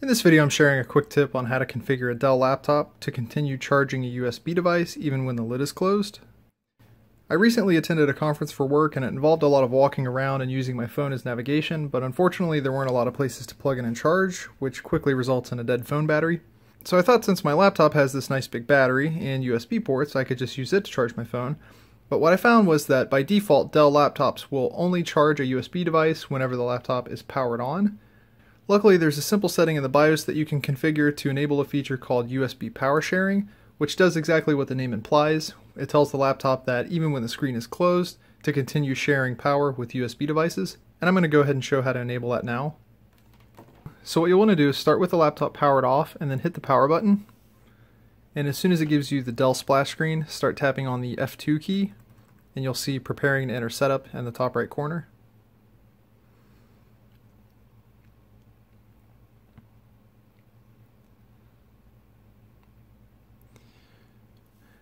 In this video, I'm sharing a quick tip on how to configure a Dell laptop to continue charging a USB device even when the lid is closed. I recently attended a conference for work and it involved a lot of walking around and using my phone as navigation, but unfortunately there weren't a lot of places to plug in and charge, which quickly results in a dead phone battery. So I thought since my laptop has this nice big battery and USB ports, I could just use it to charge my phone. But what I found was that by default, Dell laptops will only charge a USB device whenever the laptop is powered on. Luckily, there's a simple setting in the BIOS that you can configure to enable a feature called USB PowerShare, which does exactly what the name implies. It tells the laptop that even when the screen is closed, to continue sharing power with USB devices. And I'm going to go ahead and show how to enable that now. So what you'll want to do is start with the laptop powered off and then hit the power button. And as soon as it gives you the Dell splash screen, start tapping on the F2 key and you'll see preparing to enter setup in the top right corner.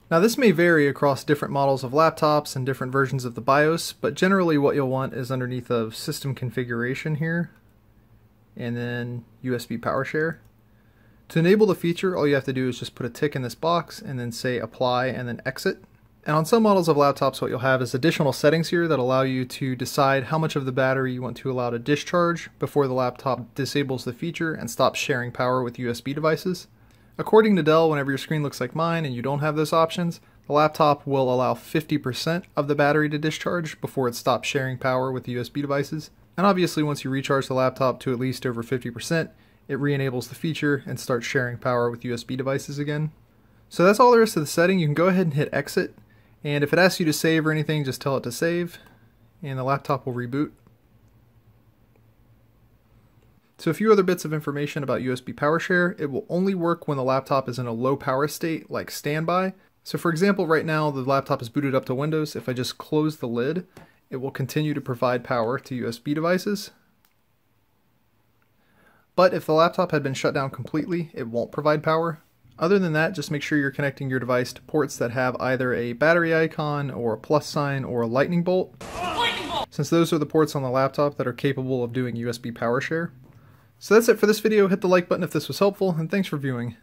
Now this may vary across different models of laptops and different versions of the BIOS, but generally what you'll want is underneath of System Configuration here, and then USB PowerShare. To enable the feature, all you have to do is just put a tick in this box and then say Apply and then Exit. And on some models of laptops, what you'll have is additional settings here that allow you to decide how much of the battery you want to allow to discharge before the laptop disables the feature and stops sharing power with USB devices. According to Dell, whenever your screen looks like mine and you don't have those options, the laptop will allow 50% of the battery to discharge before it stops sharing power with USB devices. And obviously once you recharge the laptop to at least over 50%, it re-enables the feature and starts sharing power with USB devices again. So that's all there is to the setting. You can go ahead and hit exit. And if it asks you to save or anything, just tell it to save and the laptop will reboot. So a few other bits of information about USB PowerShare. It will only work when the laptop is in a low power state, like standby. So for example, right now the laptop is booted up to Windows. If I just close the lid, it will continue to provide power to USB devices. But if the laptop had been shut down completely, it won't provide power. Other than that, just make sure you're connecting your device to ports that have either a battery icon or a plus sign or a lightning bolt, since those are the ports on the laptop that are capable of doing USB PowerShare. So that's it for this video. Hit the like button if this was helpful, and thanks for viewing.